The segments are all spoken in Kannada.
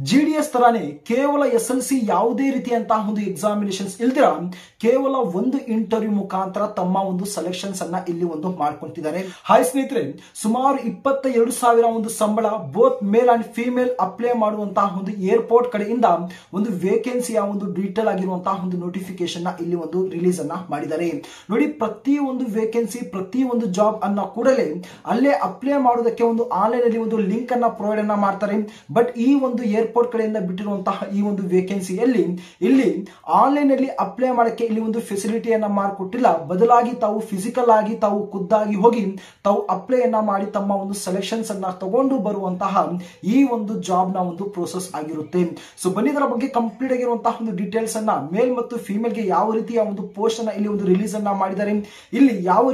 जेडीएस तराने केवल एसएलसी यावुदे रीतियंता एग्जामिनेशन्स इल्दिरा केवल इंटरव्यू मुखांतर तम्म ओंदु सेलेक्षन्स अन्न इल्ली ओंदु माड्कोंडिद्दारे। हाय स्नेहितरे, सुमारु 22,000 संबळ both male and female apply माडुವಂತ ಒಂದು ಏರ್ಪೋರ್ಟ್ ಕಡೆಯಿಂದ ಒಂದು ವೇಕೆನ್ಸಿಯ ಒಂದು ಡೀಟೇಲ್ ಆಗಿರುವಂತ ಒಂದು ನೋಟಿಫಿಕೇಶನ್ ನ ಇಲ್ಲಿ ಒಂದು ರಿಲೀಸ್ ಅನ್ನು ಮಾಡಿದ್ದಾರೆ ನೋಡಿ। ಪ್ರತಿ ಒಂದು ವೇಕೆನ್ಸಿ ಪ್ರತಿ ಒಂದು ಜಾಬ್ ಅನ್ನು ಕೂಡಲೇ ಅಲ್ಲೇ ಅಪ್ಲೈ ಮಾಡೋದಕ್ಕೆ ಒಂದು ಆನ್ಲೈನ್ ಅಲ್ಲಿ ಒಂದು ಲಿಂಕ್ ಅನ್ನು ಪ್ರೊವೈಡ್ ಅನ್ನು ಮಾಡ್ತಾರೆ। ಬಟ್ ಈ ಒಂದು ಏರ್ಪೋರ್ಟ್ ಕಡೆಯಿಂದ ಬಿಟ್ಟಿರುವಂತ ಈ ಒಂದು ವೇಕೆನ್ಸಿಯಲ್ಲಿ ಇಲ್ಲಿ ಆನ್ಲೈನ್ ಅಲ್ಲಿ ಅಪ್ಲೈ ಮಾಡಕ್ಕೆ ಇಲ್ಲಿ ಒಂದು ಫೆಸಿಲಿಟಿ ಅನ್ನು ಮಾಡಿಕೊಟ್ಟಿಲ್ಲ, ಬದಲಾಗಿ ತಾವು ಫಿಸಿಕಲ್ ಆಗಿ ತಾವು ಖುದ್ದಾಗಿ ಹೋಗಿ ತಾವು ಅಪ್ಲೈ ಅನ್ನು ಮಾಡಿ ತಮ್ಮ ಒಂದು ಸೆಲೆಕ್ಷನ್ಸ್ ಅನ್ನು ತಗೊಂಡು ಬರುವಂತ ಈ ಒಂದು ಜಾಬ್ ನ ಒಂದು प्रोसेस आगे। सो बनी बहुत कंप्लीट डीटेल्स मेल फीमेल के यहाँ रीतिया पोस्ट रिलीज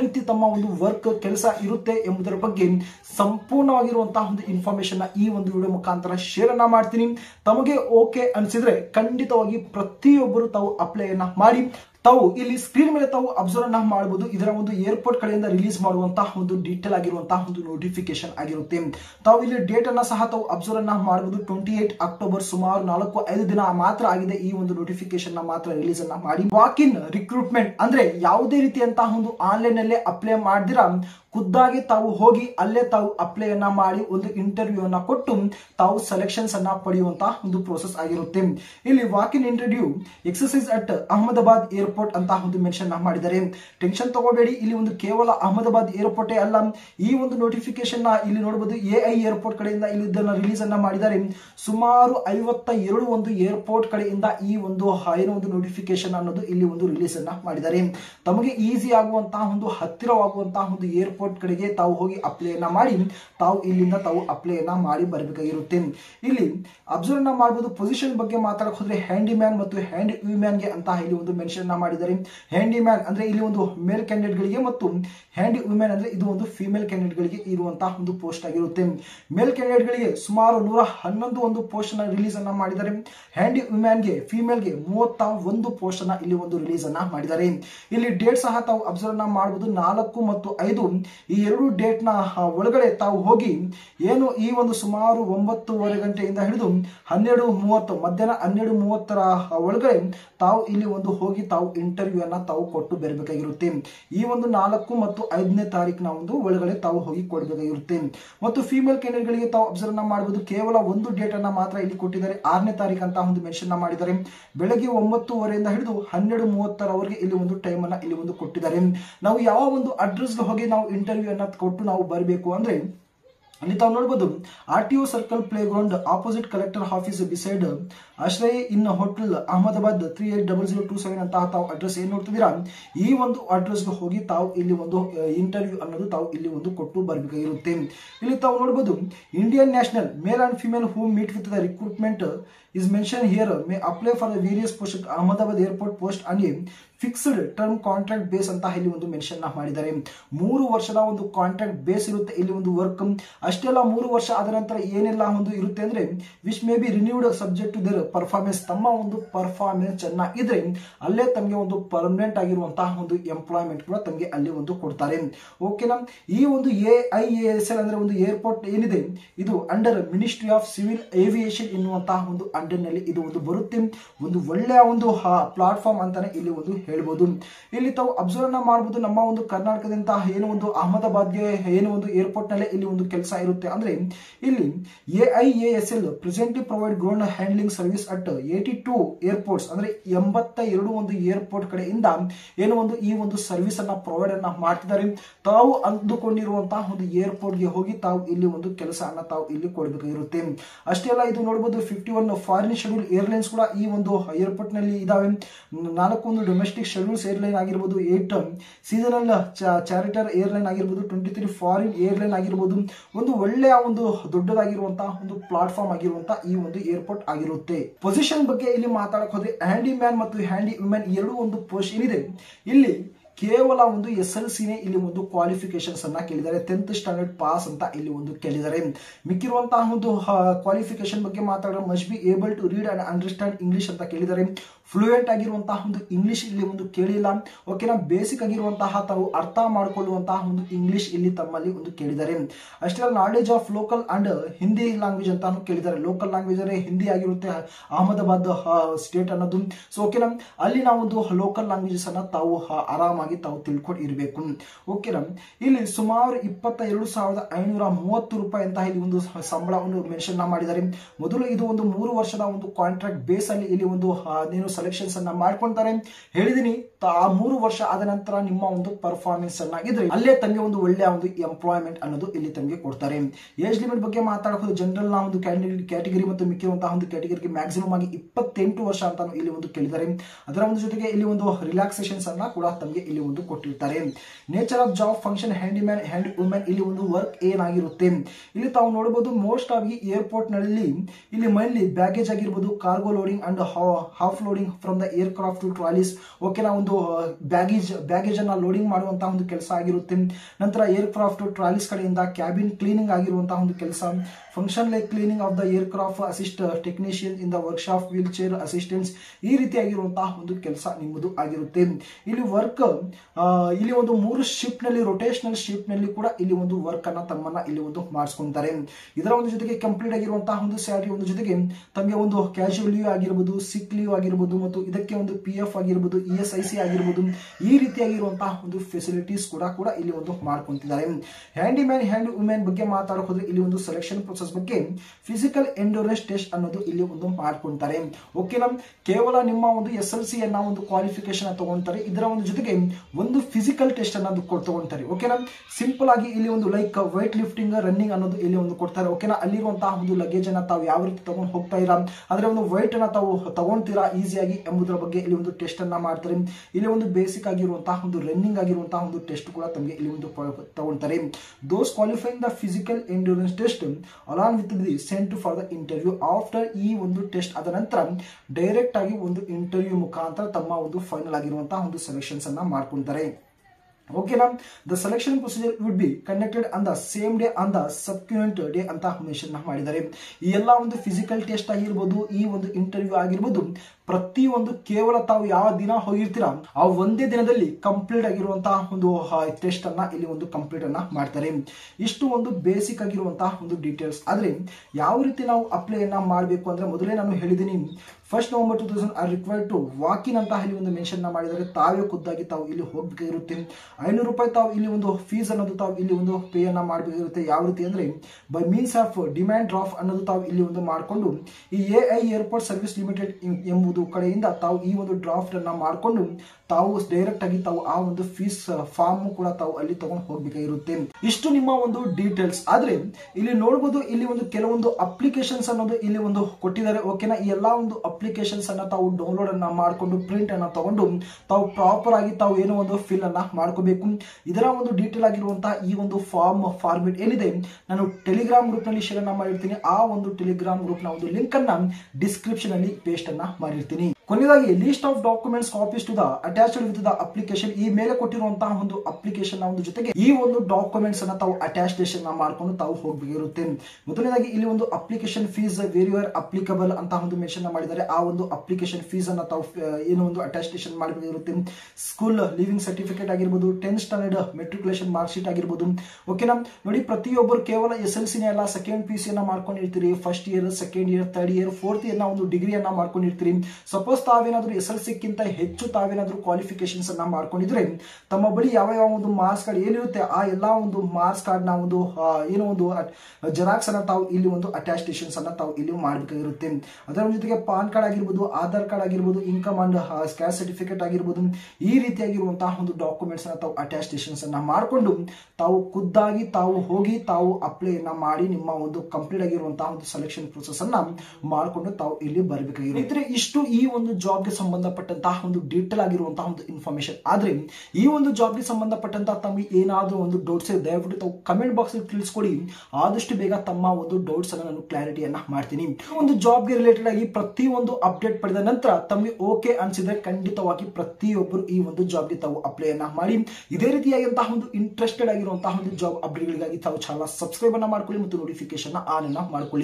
रीति तम वर्क केस बहुत संपूर्ण इनफॉर्मेशन वीडियो मुखातर शेर तमें ओके अन्सिद्रे खंडित प्रतियोब्बरू तावु अप्लाई ತಾವು ಇಲ್ಲಿ ಸ್ಕ್ರೀನ್ ಮೇಲೆ ತಾವು ಅಬ್ಸರ್ವ್ ಅನ್ನು ಮಾಡಬಹುದು। ಇದರ ಒಂದು ಏರ್ಪೋರ್ಟ್ ಕಡೆಯಿಂದ ರಿಲೀಸ್ ಮಾಡುವಂತ ಒಂದು ಡೀಟೇಲ್ ಆಗಿರುವಂತ ಒಂದು ನೋಟಿಫಿಕೇಶನ್ ಆಗಿರುತ್ತೆ। ತಾವು ಇಲ್ಲಿ ಡೇಟ್ ಅನ್ನು ಸಹ ತಾವು ಅಬ್ಸರ್ವ್ ಅನ್ನು ಮಾಡಬಹುದು। 28 ಅಕ್ಟೋಬರ್ ಸುಮಾರು 4-5 ದಿನ ಮಾತ್ರ ಆಗಿದೆ ಈ ಒಂದು ನೋಟಿಫಿಕೇಶನ್ ನ ಮಾತ್ರ ರಿಲೀಸ್ ಅನ್ನು ಮಾಡಿ। ವಾಕ್ ಇನ್ ರಿಕ್ರೂಟ್ಮೆಂಟ್ ಅಂದ್ರೆ ಯಾವುದೇ ರೀತಿಯಂತ ಒಂದು ಆನ್ಲೈನ್ ಅಲ್ಲಿ ಅಪ್ಲೈ ಮಾಡಿದಿರಾ ಖುದ್ದಾಗಿ ತಾವು ಹೋಗಿ ಅಲ್ಲೇ ತಾವು ಅಪ್ಲೈ ಅನ್ನು ಮಾಡಿ ಒಂದು ಇಂಟರ್ವ್ಯೂ ಅನ್ನು ಕೊಟ್ಟು ತಾವು ಸೆಲೆಕ್ಷನ್ಸ್ ಅನ್ನು ಪಡೆಯುವಂತ ಒಂದು ಪ್ರೋಸೆಸ್ ಆಗಿರುತ್ತೆ। ಇಲ್ಲಿ walk in interview exercise at Ahmedabad airport ಅಂತ ಒಂದು ಮೆನ್ಷನ್ ಮಾಡಿದ್ದಾರೆ। ಟೆನ್ಷನ್ ತಗೋಬೇಡಿ, ಇಲ್ಲಿ ಒಂದು ಕೇವಲ ಅಹಮದಾಬಾದ್ ಏರ್ಪೋರ್ಟೇ ಅಲ್ಲ, ಈ ಒಂದು ನೋಟಿಫಿಕೇಶನ್ ಇಲ್ಲಿ ನೋಡಬಹುದು ಎಐ ಏರ್ಪೋರ್ಟ್ ಕಡೆಯಿಂದ ಇಲ್ಲಿ ಇದನ್ನ ರಿಲೀಸ್ ಅನ್ನು ಮಾಡಿದ್ದಾರೆ। ಸುಮಾರು 52 ಒಂದು ಏರ್ಪೋರ್ಟ್ ಕಡೆಯಿಂದ ಈ ಒಂದು ಹೈನ ಒಂದು ನೋಟಿಫಿಕೇಶನ್ ಅನ್ನೋದು ಇಲ್ಲಿ ಒಂದು ರಿಲೀಸ್ ಅನ್ನು ಮಾಡಿದ್ದಾರೆ। ತಮಗೆ ಈಸಿ ಆಗುವಂತ ಒಂದು ಹತ್ತಿರವಾಗುವಂತ ಒಂದು ಏರ್ಪೋರ್ಟ್ ಕಡೆಗೆ ತಾವು ಹೋಗಿ ಅಪ್ಲೈನ ಮಾಡಿ ತಾವು ಇಲ್ಲಿಂದ ತಾವು ಅಪ್ಲೈನ ಮಾಡಿ ಬರಬೇಕಾಗಿರುತ್ತೆ। ಇಲ್ಲಿ ಅಬ್ಸರ್ವ್ ಮಾಡಬಹುದು ಪೊಸಿಷನ್ ಬಗ್ಗೆ ಮಾತಾಡಕ್ಕೆ ಹೋದ್ರೆ ಹ್ಯಾಂಡಿ ಮ್ಯಾನ್ ಮತ್ತು ಹ್ಯಾಂಡ್ ವಿಮೆನ್ ಗೆ ಅಂತ ಇಲ್ಲಿ ಒಂದು ಮೆನ್ಷನ್ ಮಾಡಿದ್ದಾರೆ। ಹ್ಯಾಂಡಿ ಮ್ಯಾನ್ ಅಂದ್ರೆ ಇಲ್ಲಿ ಒಂದು ಮೇಲ್ ಕ್ಯಾಂಡಿಡೇಟ್ ಗಳಿಗೆ ಮತ್ತು ಹ್ಯಾಂಡ್ ವಿಮೆನ್ ಅಂದ್ರೆ ಇದು ಒಂದು ಫೀಮೇಲ್ ಕ್ಯಾಂಡಿಡೇಟ್ ಗಳಿಗೆ ಇರುವಂತಹ ಒಂದು ಪೋಸ್ಟ್ ಆಗಿರುತ್ತೆ। ಮೇಲ್ ಕ್ಯಾಂಡಿಡೇಟ್ ಗಳಿಗೆ ಸುಮಾರು 111 ಒಂದು ಪೋಸ್ಟ್ ನ ರಿಲೀಸ್ ಅನ್ನು ಮಾಡಿದ್ದಾರೆ। ಹ್ಯಾಂಡ್ ವಿಮೆನ್ ಗೆ ಫೀಮೇಲ್ ಗೆ 31 ಪೋಸ್ಟ್ ಅನ್ನು ಇಲ್ಲಿ ಒಂದು ರಿಲೀಸ್ ಅನ್ನು ಮಾಡಿದ್ದಾರೆ। ಇಲ್ಲಿ ಡೇಟ್ ಸಹ ತಾವು ಅಬ್ಸರ್ವ್ ಮಾಡಬಹುದು 4 ಮತ್ತು 5 ಈ ಎರಡು ಡೇಟ್ ನ ಒಳಗಡೆ ತಾವು ಹೋಗಿ ಏನು ಈ ಒಂದು ಸುಮಾರು 9:30 ಗಂಟೆಯಿಂದ ಹಿಡಿದು 12:30 ಮಧ್ಯಾಹ್ನ 12:30 ಒಳಗಡೆ ತಾವು ಇಲ್ಲಿ ಒಂದು ಹೋಗಿ ತಾವು ಇಂಟರ್ವ್ಯೂ ಅನ್ನ ತಾವು ಕೊಟ್ಟು ಬರಬೇಕಾಗಿರುತ್ತೆ। ಈ ಒಂದು 4 ಮತ್ತು 5ನೇ ತಾರೀಕಿನ ಒಂದು ಒಳಗಡೆ ತಾವು ಹೋಗಿ ಕೊಡಬೇಕಾಗಿರುತ್ತೆ। ಮತ್ತು ಫೀಮೇಲ್ ಕ್ಯಾಂಡಿಡೇಟ್ ಗಳಿಗೆ ತಾವು ಅಬ್ಸರ್ವ್ ಮಾಡಬಹುದು ಕೇವಲ ಒಂದು ಡೇಟ್ ಅನ್ನ ಮಾತ್ರ ಇಲ್ಲಿ ಕೊಟ್ಟಿದ್ದಾರೆ, 6ನೇ ತಾರೀಕು ಅಂತ ಒಂದು ಮೆನ್ಷನ್ ಮಾಡಿದ್ದಾರೆ। ಬೆಳಗ್ಗೆ 9:30 ಹಿಡಿದು 12:30 ಇಲ್ಲಿ ಒಂದು ಟೈಮ್ ಅನ್ನ ಇಲ್ಲಿ ಒಂದು ಕೊಟ್ಟಿದ್ದಾರೆ। ನಾವು ಯಾವ ಒಂದು ಅಡ್ರೆಸ್ ಗೆ ಹೋಗಿ ನಾವು ಇಂಟರ್ವ್ಯೂ ಅನ್ನ ಕೊಟ್ಟು ನಾವು ಬರಬೇಕು ಅಂದ್ರೆ ಅಲ್ಲಿ ತಾವು ನೋಡಬಹುದು RTO circle playground opposite collector office beside Ashraya inn hotel Ahmedabad 380027 ಅಂತ ತಾವು ಅಡ್ರೆಸ್ ಏನು ನೋಡ್ತಿದ್ದೀರಾ, ಈ ಒಂದು ಅಡ್ರೆಸ್ಗೆ ಹೋಗಿ ತಾವು ಇಲ್ಲಿ ಒಂದು ಇಂಟರ್ವ್ಯೂ ಅನ್ನೋದು ತಾವು ಇಲ್ಲಿ ಒಂದು ಕೊಟ್ಟು ಬರಬೇಕಾಗಿರುತ್ತೆ। ಇಲ್ಲಿ ತಾವು ನೋಡಬಹುದು Indian national male and female who meet with the recruitment is mentioned here may apply for the various posts at Ahmedabad airport post and a fixed term contract base anta helli ondu mention madidare। 3 varshada ondu contract base irutte illi ondu work ashtella 3 varsha adanantara yenella ondu irutte andre which may be renewed subject to their performance tamma ondu performance channa idre alle tamge ondu permanent agiruvanತಹ ondu employment kuda tamge alle ondu kodtare। okay na ee ondu AIASL andre ondu airport enide idu under ministry of civil aviation innuvanta ondu ಬರುತ್ತೆ, ಒಂದು ಒಳ್ಳೆಯ ಒಂದು ಪ್ಲಾಟ್ಫಾರ್ಮ್ ಅಂತಾನೆ ಇಲ್ಲಿ ಒಂದು ಹೇಳಬಹುದು। ಇಲ್ಲಿ ತಾವು ಅಬ್ಸರ್ವ್ ಮಾಡಬಹುದು ನಮ್ಮ ಒಂದು ಕರ್ನಾಟಕದಿಂದ ಏನು ಒಂದು ಅಹಮದಾಬಾದ್ಗೆ ಏನು ಒಂದು ಏರ್ಪೋರ್ಟ್ ನಲ್ಲೇ ಇಲ್ಲಿ ಒಂದು ಕೆಲಸ ಇರುತ್ತೆ ಅಂದ್ರೆ ಇಲ್ಲಿ AIASL presently provide ground handling service at 82 airports ಅಂದ್ರೆ 82 ಒಂದು ಏರ್ಪೋರ್ಟ್ ಕಡೆಯಿಂದ ಏನು ಒಂದು ಈ ಒಂದು ಸರ್ವಿಸ್ ಅನ್ನ ಪ್ರೊವೈಡ್ ಅನ್ನ ಮಾಡ್ತಿದ್ದಾರೆ। ತಾವು ಅಂದುಕೊಂಡಿರುವಂತಹ ಒಂದು ಏರ್ಪೋರ್ಟ್ ಗೆ ಹೋಗಿ ತಾವು ಇಲ್ಲಿ ಒಂದು ಕೆಲಸ ಅನ್ನ ತಾವು ಇಲ್ಲಿ ಕೊಡಬೇಕಾಗಿರುತ್ತೆ। ಅಷ್ಟೇ ಅಲ್ಲ ಇದು ನೋಡಬಹುದು 51 ಫಾರಿನ್ ಶೆಡ್ಯೂಲ್ ಏರ್ಲೈನ್ಸ್ ಕೂಡ ಈ ಒಂದು ಏರ್ಪೋರ್ಟ್ ನಲ್ಲಿ ಇದಾವೆ। 4 ಒಂದು ಡೊಮೆಸ್ಟಿಕ್ ಶೆಡ್ಯೂಲ್ಸ್ ಏರ್ಲೈನ್ ಆಗಿರಬಹುದು, 8 ಸೀಸನಲ್ ಚಾರಿಟರ್ ಏರ್ಲೈನ್ ಆಗಿರಬಹುದು, 23 ಫಾರಿನ್ ಏರ್ಲೈನ್ ಆಗಿರಬಹುದು। ಒಂದು ಒಳ್ಳೆಯ ಒಂದು ದೊಡ್ಡದಾಗಿರುವಂತಹ ಒಂದು ಪ್ಲಾಟ್ಫಾರ್ಮ್ ಆಗಿರುವಂತಹ ಈ ಒಂದು ಏರ್ಪೋರ್ಟ್ ಆಗಿರುತ್ತೆ। ಪೊಸಿಷನ್ ಬಗ್ಗೆ ಇಲ್ಲಿ ಮಾತಾಡಕ್ ಹೋದ್ರೆ ಹ್ಯಾಂಡಿ ಮ್ಯಾನ್ ಮತ್ತು ಹ್ಯಾಂಡಿ ವುಮೆನ್ ಎರಡು ಒಂದು ಪೋಸ್ಟ್ ಏನಿದೆ ಇಲ್ಲಿ केवल SLC ने ಇಲ್ಲಿ ಒಂದು ಕ್ವಾಲಿಫಿಕೇಶನ್ಸ್ ಅನ್ನು ಕೇಳಿದ್ದಾರೆ 10th ಸ್ಟ್ಯಾಂಡರ್ಡ್ ಪಾಸ್ ಅಂತ ಇಲ್ಲಿ ಒಂದು ಕೇಳಿದ್ದಾರೆ ಮಿಕ್ಕಿರುವಂತ ಒಂದು ಕ್ವಾಲಿಫಿಕೇಶನ್ ಬಗ್ಗೆ ಮಾತಾಡೋಣ must be able to read and understand English ಅಂತ ಕೇಳಿದ್ದಾರೆ ಫ್ಲೂಯೆಂಟ್ ಆಗಿರುವಂತ ಒಂದು ಇಂಗ್ಲಿಷ್ ಇಲ್ಲಿ ಒಂದು ಕೇಳಿಲ್ಲ ಓಕೆನಾ ಬೇಸಿಕ್ ಆಗಿರುವಂತ ತಾವು ಅರ್ಥ ಮಾಡಿಕೊಳ್ಳುವಂತ ಒಂದು ಇಂಗ್ಲಿಷ್ ಇಲ್ಲಿ ತಮ್ಮಲ್ಲಿ ಒಂದು ಕೇಳಿದ್ದಾರೆ ಅಷ್ಟೇ knowledge of local and Hindi language ಅಂತಾನೂ ಕೇಳಿದ್ದಾರೆ ಲೋಕಲ್ ಲ್ಯಾಂಗ್ವೇಜ್ ಅಂದ್ರೆ ಹಿಂದಿ ಆಗಿರುತ್ತೆ ಅಹಮದಾಬಾದ್ ಸ್ಟೇಟ್ ಅನ್ನೋದು ಸೋ ಓಕೆನಾ ಅಲ್ಲಿ ನಾವು ಒಂದು ಲೋಕಲ್ ಲ್ಯಾಂಗ್ವೇಜಸ್ ಅನ್ನು ತಾವು ಆರಾಮ ಸುಮಾರು 22,530 ರೂಪಾಯಿ ಅಂತ ಇಲ್ಲಿ ಒಂದು ಸಂಬಳವನ್ನು ಮೆನ್ಷನ್ ಮಾಡಿದ್ದಾರೆ ಮೊದಲು ಇದು ಒಂದು 3 ವರ್ಷದ ಒಂದು ಕಾಂಟ್ರಾಕ್ಟ್ ಬೇಸ್ ಅಲ್ಲಿ ಇಲ್ಲಿ ಒಂದು ಏನು ಸೆಲೆಕ್ಷನ್ಸ್ ಅನ್ನು ಮಾಡ್ಕೊಂತಾರೆ ಹೇಳಿದಿನಿ ಆ 3 ವರ್ಷ ಆದ ನಂತರ ನಿಮ್ಮ ಒಂದು ಪರ್ಫಾರ್ಮೆನ್ಸ್ ಅನ್ನು ಇದ್ರೆ ಅಲ್ಲೇ ತಮಗೆ ಒಂದು ಒಳ್ಳೆಯ ಒಂದು ಎಂಪ್ಲಾಯ್ಮೆಂಟ್ ಅನ್ನೋದು ಇಲ್ಲಿ ತಮಗೆ ಕೊಡ್ತಾರೆ ಏಜ್ ಲಿಮಿಟ್ ಬಗ್ಗೆ ಮಾತಾಡಬಹುದು ಜನರಲ್ ನ ಒಂದು ಕ್ಯಾಟಗರಿ ಮತ್ತು ಮಿಕ್ಕಿರುವಂತಹ ಒಂದು ಕ್ಯಾಟಗರಿಗೆ ಮ್ಯಾಕ್ಸಿಮಮ್ ಆಗಿ 28 ವರ್ಷ ಅಂತಾನೂ ಇಲ್ಲಿ ಒಂದು ಕೇಳಿದ್ದಾರೆ ಅದರ ಒಂದು ಜೊತೆಗೆ ಇಲ್ಲಿ ಒಂದು ರಿಲ್ಯಾಕ್ಸೇಷನ್ಸ್ ಅನ್ನು ಕೂಡ ತಮಗೆ ಇಲ್ಲಿ ಒಂದು ಕೊಟ್ಟಿರ್ತಾರೆ nature of job function handy man hand women ಇಲ್ಲಿ ಒಂದು ವರ್ಕ್ ಏನಾಗಿರುತ್ತೆ ಇಲ್ಲಿ ತಾವು ನೋಡಬಹುದು ಮೋಸ್ಟ್ ಆಗಿ ಏರ್ಪೋರ್ಟ್ ನಲ್ಲಿ ಇಲ್ಲಿ ಮೈನ್ಲಿ ಬ್ಯಾಗೇಜ್ ಆಗಿರಬಹುದು cargo loading and half loading from the aircraft to trolleys ಓಕೆನಾ ಒಂದು ಬ್ಯಾಗೇಜ್ ಅನ್ನ ಲೋಡಿಂಗ್ ಮಾಡುವಂತಹ ಒಂದು ಕೆಲಸ ಆಗಿರುತ್ತೆ ನಂತರ ಏರ್ ಕ್ರಾಫ್ಟ್ ಟ್ರಾಲಿಸ್ ಕಡೆಯಿಂದ ಕ್ಯಾಬಿನ್ ಕ್ಲೀನಿಂಗ್ ಆಗಿರುವಂತಹ ಒಂದು ಕೆಲಸ function like cleaning of the aircraft assist technician in the workshop wheelchair assistance ಈ ರೀತಿಯಾಗಿರುವಂತಹ ಒಂದು ಕೆಲಸ ನಿಮ್ಮದು ಆಗಿರುತ್ತೆ ಇಲ್ಲಿ ವರ್ಕ್ ಇಲ್ಲಿ ಒಂದು 3 ಶಿಫ್ಟ್ ನಲ್ಲಿ ರೊಟೇಷನಲ್ ಶಿಫ್ಟ್ ನಲ್ಲಿ ಕೂಡ ಇಲ್ಲಿ ಒಂದು ವರ್ಕ್ ಅನ್ನ ತಮ್ಮನ್ನ ಇಲ್ಲಿ ಒಂದು ಮಾಡಿಸ್ಕೊಂತಾರೆ ಇದರ ಒಂದು ಜೊತೆಗೆ ಕಂಪ್ಲೀಟ್ ಆಗಿರುವಂತಹ ಒಂದು ಸ್ಯಾಲರಿ ಒಂದು ಜೊತೆಗೆ ತಮಗೆ ಒಂದು ಕ್ಯಾಶುಯಲ್ ಲೀವ್ ಆಗಿರಬಹುದು ಸಿಕ್ ಲೀವ್ ಆಗಿರಬಹುದು ಮತ್ತು ಇದಕ್ಕೆ ಒಂದು PF ಆಗಿರಬಹುದು ESIC ಆಗಿರಬಹುದು ಈ ರೀತಿಯಾಗಿರುವಂತಹ ಒಂದು ಫೆಸಿಲಿಟೀಸ್ ಕೂಡ ಇಲ್ಲಿ ಒಂದು ಮಾಡ್ಕೊಂತಿದ್ದಾರೆ ಹ್ಯಾಂಡಿ ಮ್ಯಾನ್ ಹ್ಯಾಂಡ್ ವುಮೆನ್ ಬಗ್ಗೆ ಮಾತಾಡೋಕೋದ್ರೆ ಇಲ್ಲಿ ಒಂದು ಸೆಲೆಕ್ಷನ್ ಪ್ರೊಸೆಸ್ ಬಗ್ಗೆ ಫಿಸಿಕಲ್ ಎಂಡ್ಯೂರೆನ್ಸ್ ಟೆಸ್ಟ್ ಅನ್ನೋದು ಇಲ್ಲಿ ಒಂದು ಮಾಡ್ಕೊಂತಾರೆ ಓಕೆನಾ ಕೇವಲ ನಿಮ್ಮ ಒಂದು SLC ಅನ್ನ ಒಂದು ಕ್ವಾಲಿಫಿಕೇಶನ್ ತಗೊಂತಾರೆ ಇದರ ಒಂದು ಜೊತೆಗೆ ಒಂದು ಫಿಸಿಕಲ್ ಟೆಸ್ಟ್ ಅನ್ನೋದು ತಗೊಂತಾರೆ ಓಕೆನಾ ಸಿಂಪಲ್ ಆಗಿ ಇಲ್ಲಿ ಒಂದು ಲೈಕ್ ವೈಟ್ ಲಿಫ್ಟಿಂಗ್ ರನ್ನಿಂಗ್ ಅನ್ನೋದು ಇಲ್ಲಿ ಒಂದು ಕೊಡ್ತಾರೆ ಓಕೆನಾ ಅಲ್ಲಿರುವಂತಹ ಒಂದು ಲಗೇಜ್ ಅನ್ನ ತಾವು ಯಾವ ರೀತಿ ತಗೊಂಡು ಹೋಗ್ತಾ ಇರಾ ಆದ್ರೆ ಒಂದು ವೈಟ್ ಅನ್ನ ತಾವು ತಗೊಂತೀರಾ ಈಸಿಯಾಗಿ ಎಂಬುದರ ಬಗ್ಗೆ ಇಲ್ಲಿ ಒಂದು ಟೆಸ್ಟ್ ಅನ್ನ ಮಾಡ್ತಾರೆ ಇಲ್ಲಿ ಒಂದು ಬೇಸಿಕ್ ಆಗಿರುವಂತಹ ಒಂದು ರನ್ನಿಂಗ್ ಆಗಿರುವಂತಹ ಒಂದು ಟೆಸ್ಟ್ ಕೂಡ ತಮಗೆ ಇಲ್ಲಿ ಒಂದು ತಗೊಂತಾರೆ those qualifying the physical endurance test along with the sent for the interview after ಈ ಒಂದು ಟೆಸ್ಟ್ ಆದ ನಂತರ ಡೈರೆಕ್ಟ್ ಆಗಿ ಒಂದು ಇಂಟರ್ವ್ಯೂ ಮುಖಾಂತರ ತಮ್ಮ ಒಂದು ಫೈನಲ್ ಆಗಿರುವಂತಹ ಒಂದು ಸೆಲೆಕ್ಷನ್ಸ್ ಅನ್ನ ಮಾಡ್ಕೊಂತಾರೆ ಓಕೆನಾ the selection procedure would be conducted on the same day on the subsequent day ಅಂತ ಮೆನ್ಷನ್ ಮಾಡಿದ್ದಾರೆ ಈ ಎಲ್ಲ ಒಂದು ಫಿಸಿಕಲ್ ಟೆಸ್ಟ್ ಆಗಿರ್ಬೋದು ಈ ಒಂದು ಇಂಟರ್ವ್ಯೂ ಆಗಿರ್ಬೋದು ಪ್ರತಿಯೊಂದು ಕೇವಲ ತಾವು ಯಾವ ದಿನ ಹೋಗಿರ್ತೀರಾ ಆ ಒಂದೇ ದಿನದಲ್ಲಿ ಕಂಪ್ಲೀಟ್ ಆಗಿರುವಂತಹ ಒಂದು ಟೆಸ್ಟ್ ಅನ್ನ ಇಲ್ಲಿ ಒಂದು ಕಂಪ್ಲೀಟ್ ಅನ್ನ ಮಾಡ್ತಾರೆ ಇಷ್ಟು ಒಂದು ಬೇಸಿಕ್ ಆಗಿರುವಂತಹ ಒಂದು ಡೀಟೇಲ್ಸ್ ಆದ್ರೆ ಯಾವ ರೀತಿ ನಾವು ಅಪ್ಲೈ ಅನ್ನ ಮಾಡಬೇಕು ಅಂದ್ರೆ ಮೊದಲೇ ನಾನು ಹೇಳಿದ್ದೀನಿ 1 November 2000 are required to walk in ಅಂತ ಇಲ್ಲಿ ಒಂದು ಮೆನ್ಷನ್ ಮಾಡಿದರೆ ತಾವೇ ಖುದ್ದಾಗಿ ತಾವು ಇಲ್ಲಿ ಹೋಗ್ಬೇಕಾಗಿರುತ್ತೆ ₹500 ತಾವು ಇಲ್ಲಿ ಒಂದು ಫೀಸ್ ಅನ್ನೋದು ತಾವು ಇಲ್ಲಿ ಒಂದು ಪೇ ಅನ್ನ ಮಾಡಬೇಕಾಗಿರುತ್ತೆ ಯಾವ ರೀತಿ ಅಂದ್ರೆ by means of demand draft ಅನ್ನೋದು ತಾವು ಇಲ್ಲಿ ಒಂದು ಮಾಡಿಕೊಂಡು ಈ AI ಏರ್ಪೋರ್ಟ್ ಸರ್ವಿಸ್ ಲಿಮಿಟೆಡ್ ಎಂಬುದು ಕಡೆಯಿಂದ ತಾವು ಈ ಒಂದು ಡ್ರಾಫ್ಟ್ ಅನ್ನ ಮಾಡಿಕೊಂಡು ತಾವು ಡೈರೆಕ್ಟ್ ಆಗಿ ತಾವು ಆ ಒಂದು ಫೀಸ್ ಫಾರ್ಮ್ ಕೂಡ ತಾವು ಅಲ್ಲಿ ತಗೊಂಡು ಹೋಗ್ಬೇಕಾಗಿರುತ್ತೆ ಇಷ್ಟು ನಿಮ್ಮ ಒಂದು ಡೀಟೇಲ್ಸ್ ಆದ್ರೆ ಇಲ್ಲಿ ನೋಡಬಹುದು ಇಲ್ಲಿ ಒಂದು ಕೆಲವೊಂದು ಅಪ್ಲಿಕೇಶನ್ಸ್ ಅನ್ನೋದು ಇಲ್ಲಿ ಒಂದು ಕೊಟ್ಟಿದ್ದಾರೆ ಓಕೆನಾ ಈ ಎಲ್ಲಾ ಒಂದು ಅಪ್ಲಿಕೇಶನ್ಸ್ ಅನ್ನ ತಾವು ಡೌನ್ಲೋಡ್ ಅನ್ನ ಮಾಡಿಕೊಂಡು ಪ್ರಿಂಟ್ ಅನ್ನ ತಗೊಂಡು ತಾವು ಪ್ರಾಪರ್ ಆಗಿ ತಾವು ಏನೋ ಒಂದು ಫಿಲ್ ಅನ್ನ ಮಾಡ್ಕೊಂಡು ಇದರ ಒಂದು ಡೀಟೇಲ್ ಆಗಿರುವಂತಹ ಈ ಒಂದು ಫಾರ್ಮ್ ಫಾರ್ಮೆಟ್ ಏನಿದೆ ನಾನು ಟೆಲಿಗ್ರಾಮ್ ಗ್ರೂಪ್ ನಲ್ಲಿ ಶೇರ್ ಮಾಡಿರ್ತೀನಿ ಆ ಒಂದು ಟೆಲಿಗ್ರಾಮ್ ಗ್ರೂಪ್ ನ ಒಂದು ಲಿಂಕ್ ಅನ್ನ ಡಿಸ್ಕ್ರಿಪ್ಷನ್ ಅಲ್ಲಿ ಪೇಸ್ಟ್ ಅನ್ನ ಮಾಡಿರ್ತೀನಿ ಕೊನೆಯದಾಗಿ list of documents copies to the attached with the application ಈ ಮೇಲೆ ಕೊಟ್ಟಿರುವಂತಹ ಒಂದು ಅಪ್ಲಿಕೇಶನ್ ನ ಒಂದು ಜೊತೆಗೆ ಈ ಒಂದು ಡಾಕ್ಯುಮೆಂಟ್ಸ್ ಅನ್ನ ತಾವು ಅಟ್ಯಾಚ್ಡೇಷನ್ ಮಾಡ್ಕೊಂಡು ತಾವು ಹೋಗಬೇಕಿರುತ್ತೆ ಮೊದಲನೇದಾಗಿ ಇಲ್ಲಿ ಒಂದು ಅಪ್ಲಿಕೇಶನ್ ಫೀಸ್ ವೇರಿಯರ್ ಅಪ್ಲಿಕಬಲ್ ಅಂತ ಒಂದು ಮೆನ್ಷನ್ ಮಾಡಿದ್ದಾರೆ ಆ ಒಂದು ಅಪ್ಲಿಕೇಶನ್ ಫೀಸ್ ಅನ್ನ ತಾವು ಏನೋ ಒಂದು ಅಟ್ಯಾಚ್ಡೇಷನ್ ಮಾಡಬೇಕಿರುತ್ತೆ ಸ್ಕೂಲ್ ಲೀವಿಂಗ್ ಸರ್ಟಿಫಿಕೇಟ್ ಆಗಿರ್ಬೋದು 10th standard matriculation mark sheet ಆಗಿರ್ಬೋದು ಓಕೆನಾ ನೋಡಿ ಪ್ರತಿಯೊಬ್ಬರು ಕೇವಲ SLC ನೇ ಅಲ್ಲ ಸೆಕೆಂಡ್ PUC ಅನ್ನ ಮಾಡ್ಕೊಂಡಿರ್ತೀರಿ first year second year third year fourth year ನ ಒಂದು ಡಿಗ್ರಿ ಅನ್ನ ಮಾಡ್ಕೊಂಡಿರ್ತೀರಿ ಸಪೋಸ್ ತಾವೇನಾದ್ರೂ SLC-ಕ್ಕಿಂತ ಹೆಚ್ಚು ತಾವೇನಾದ್ರೂ ಕ್ವಾಲಿಫಿಕೇಶನ್ಸ್ ಅನ್ನ ಮಾಡ್ಕೊಂಡಿದ್ರೆ ತಮ್ಮ ಬಳಿ ಯಾವ ಯಾವ ಒಂದು ಮಾರ್ಕ್ಸ್ ಕಾರ್ಡ್ ಏನಿರುತ್ತೆ ಆ ಎಲ್ಲಾ ಒಂದು ಮಾರ್ಕ್ಸ್ ಕಾರ್ಡ್ ನ ಒಂದು ಏನೋ ಒಂದು ಜೆರಾಕ್ಸ್ ಅನ್ನ ತಾವು ಇಲ್ಲಿ ಒಂದು ಅಟ್ಯಾಸ್ಟೇಷನ್ಸ್ ಅನ್ನ ತಾವು ಇಲ್ಲಿ ಮಾಡಬೇಕಾಗಿರುತ್ತೆ ಅದರ ಜೊತೆಗೆ ಪಾನ್ ಕಾರ್ಡ್ ಆಗಿರ್ಬೋದು ಆಧಾರ್ ಕಾರ್ಡ್ ಆಗಿರ್ಬೋದು ಇನ್ಕಮ್ ಅಂಡ್ ಕ್ಯಾಸ್ಟ್ ಸರ್ಟಿಫಿಕೇಟ್ ಆಗಿರ್ಬೋದು ಈ ರೀತಿಯಾಗಿರುವಂತಹ ಒಂದು ಡಾಕ್ಯುಮೆಂಟ್ಸ್ ಅನ್ನ ತಾವು ಅಟ್ಯಾಸ್ಟೇಷನ್ಸ್ ಅನ್ನ ಮಾಡಿಕೊಂಡು ತಾವು ಖುದ್ದಾಗಿ ತಾವು ಹೋಗಿ ತಾವು ಅಪ್ಲೈ ಅನ್ನ ಮಾಡಿ ನಿಮ್ಮ ಒಂದು ಕಂಪ್ಲೀಟ್ ಆಗಿರುವಂತಹ ಒಂದು ಸೆಲೆಕ್ಷನ್ ಪ್ರೊಸೆಸ್ ಅನ್ನ ಮಾಡಿಕೊಂಡು ತಾವು ಇಲ್ಲಿ ಬರಬೇಕಾಗಿರುತ್ತೆ ಇಷ್ಟು ಈ ಒಂದು जॉब संबंधपಟ್ಟಂತ ಡೀಟೇಲ್ ಆಗಿರುವಂತ ಇನ್ಫಾರ್ಮೇಷನ್ ಆದರೆ ಈ ಒಂದು ಜಾಬ್ ಗೆ ಸಂಬಂಧಪಟ್ಟಂತ ತಮಗೆ ಏನಾದರೂ ಒಂದು ಡೌಟ್ಸ್ ಇದ್ದರೆ ದಯವಿಟ್ಟು ತಾವು ಕಮೆಂಟ್ ಬಾಕ್ಸ್ ಅಲ್ಲಿ ತಿಳಿಸಿಕೊಳ್ಳಿ ಆದಷ್ಟು ಬೇಗ ತಮ್ಮ ಒಂದು ಡೌಟ್ಸ್ ಅನ್ನು ನಾನು ಕ್ಲಾರಿಟಿಯನ್ನ ಮಾಡ್ತೀನಿ ಒಂದು ಜಾಬ್ ಗೆ ರಿಲೇಟೆಡ್ ಆಗಿ ಪ್ರತಿಯೊಂದು ಅಪ್ಡೇಟ್ ಪಡೆದ ನಂತರ ತಮಗೆ ಓಕೆ ಅನ್ಸಿದ್ರೆ ಖಂಡಿತವಾಗಿ ಪ್ರತಿಯೊಬ್ಬರು ಈ ಒಂದು ಜಾಬ್ ಗೆ ತಾವು ಅಪ್ಲೈ ಅನ್ನು ಮಾಡಿ ಇದೇ ರೀತಿಯಾದಂತ ಒಂದು ಇಂಟರೆಸ್ಟೆಡ್ ಆಗಿರುವಂತ ಒಂದು ಜಾಬ್ ಅಪ್ಡೇಟ್ ಗಳಿಗಾಗಿ ತಾವು ಚಾನಲ್ ಸಬ್ಸ್ಕ್ರೈಬ್ ಅನ್ನು ಮಾಡಿಕೊಳ್ಳಿ ಮತ್ತು ನೋಟಿಫಿಕೇಶನ್ ಆನ್ ಅನ್ನು ಮಾಡಿಕೊಳ್ಳಿ।